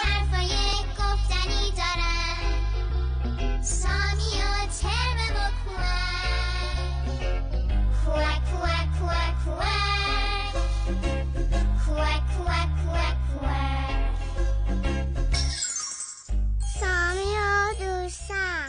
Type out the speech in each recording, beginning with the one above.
حرفای گفتنی دارن سامی و ترمه با کواک. Quack, quack, quack, quack. Quack, quack, quack, quack. سامی و دوستان.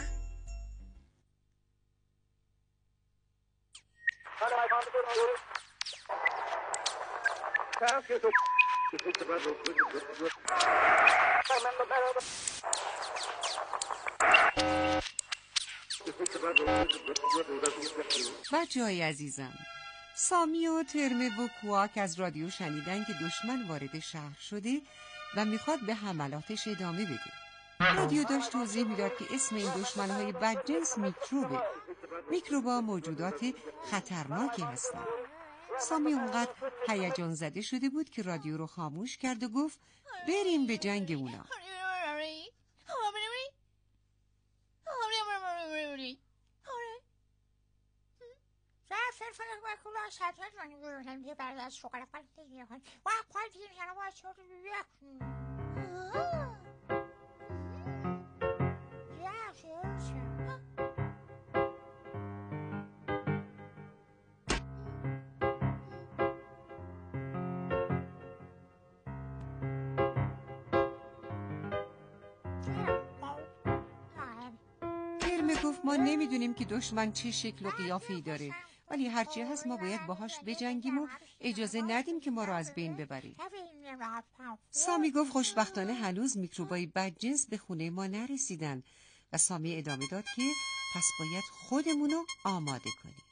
بچه‌های عزیزم، سامی و ترمه و کواک از رادیو شنیدن که دشمن وارد شهر شده و میخواد به حملاتش ادامه بده. رادیو داشت توضیح میداد که اسم این دشمن‌های بدجنس میکروبه. میکروبا موجودات خطرناکی هستند. سامی اونقدر هیجان زده شده بود که رادیو رو خاموش کرد و گفت بریم به جنگ اونا. گفت ما نمیدونیم که دشمن چه شکل و قیافه‌ای داره، ولی هرچی هست ما باید باهاش بجنگیم و اجازه ندیم که ما رو از بین ببریم. سامی گفت خوشبختانه هنوز میکروبای بدجنس به خونه ما نرسیدن و سامی ادامه داد که پس باید خودمونو آماده کنیم.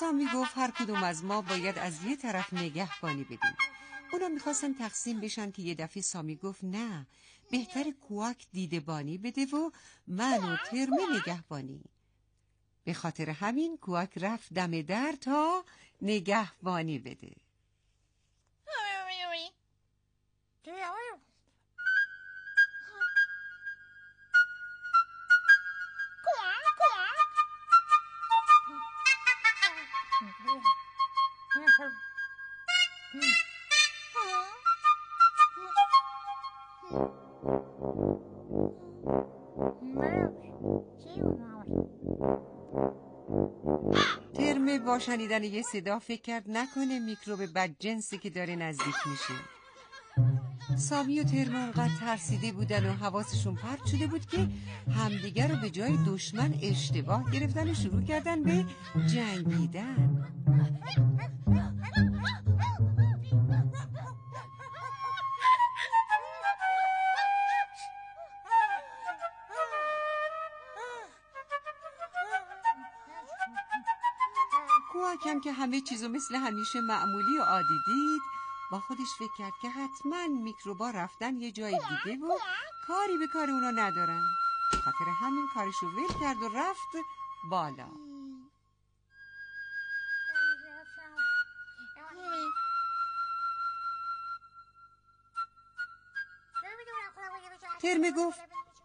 سامی گفت هر کدوم از ما باید از یه طرف نگهبانی بدیم. اونا میخواستن تقسیم بشن که یه دفعه سامی گفت نه، بهتر کواک دیدبانی بده و من و ترمه نگهبانی. به خاطر همین کواک رفت دم در تا نگهبانی بده. ترمه با شنیدن یه صدا فکر کرد نکنه میکروب بدجنسی که داره نزدیک میشه. سامی و ترمه اونقدر ترسیده بودن و حواسشون پرت شده بود که همدیگر رو به جای دشمن اشتباه گرفتن و شروع کردن به جنگیدن. کواک هم که همه چیزو مثل همیشه معمولی و عادی دید، با خودش فکر کرد که حتما میکروبا رفتن یه جای دیگه و کاری به کار اونا ندارن. خاطر همین کارشو ول کرد و رفت بالا. ترمه گفت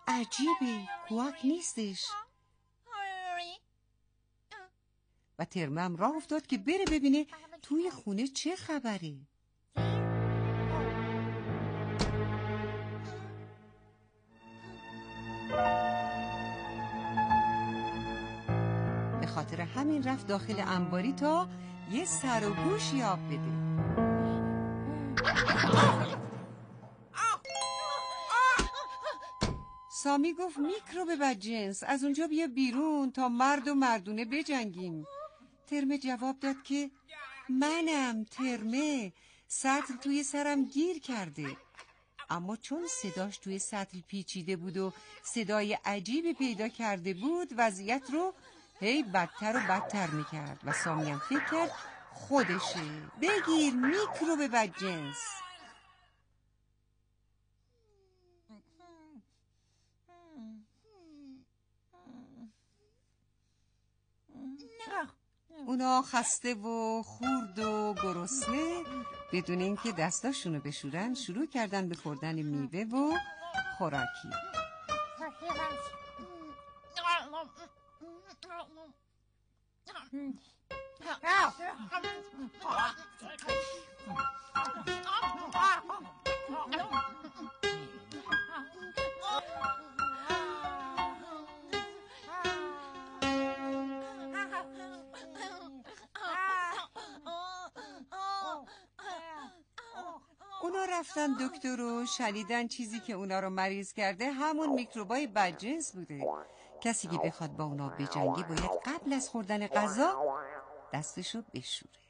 عجیبه، کواک نیستش. و ترمه هم راه افتاد که بره ببینه توی خونه چه خبره. به خاطر همین رفت داخل انباری تا یه سر و گوشی آب بده. سامی گفت میکروب بدجنس از اونجا بیا بیرون تا مرد و مردونه بجنگیم. ترمه جواب داد که منم ترمه، سطل توی سرم گیر کرده. اما چون صداش توی سطل پیچیده بود و صدای عجیبی پیدا کرده بود، وضعیت رو هی بدتر و بدتر میکرد و سامیم فکر کرد خودشه. بگیر میکروب بدجنس. اونا خسته و خورد و گرسنه بدون اینکه دستاشونو بشورن شروع کردن به خوردن میوه و خوراکی. اونا رفتن دکتر و شنیدن چیزی که اونا رو مریض کرده همون میکروبای بدجنس بوده. کسی که بخواد با اونا بجنگه باید قبل از خوردن غذا دستشو بشوره.